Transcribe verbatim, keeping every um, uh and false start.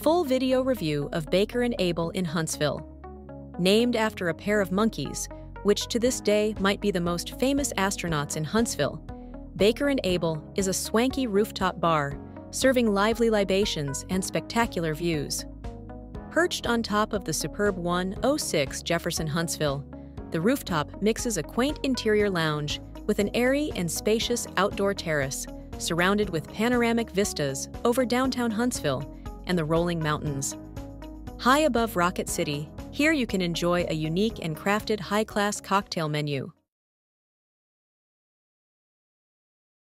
Full video review of Baker and Able in Huntsville. Named after a pair of monkeys, which to this day might be the most famous astronauts in Huntsville, Baker and Able is a swanky rooftop bar, serving lively libations and spectacular views. Perched on top of the superb one oh six Jefferson Huntsville, the rooftop mixes a quaint interior lounge with an airy and spacious outdoor terrace, surrounded with panoramic vistas over downtown Huntsville and the rolling mountains. High above Rocket City, here you can enjoy a unique and crafted high-class cocktail menu,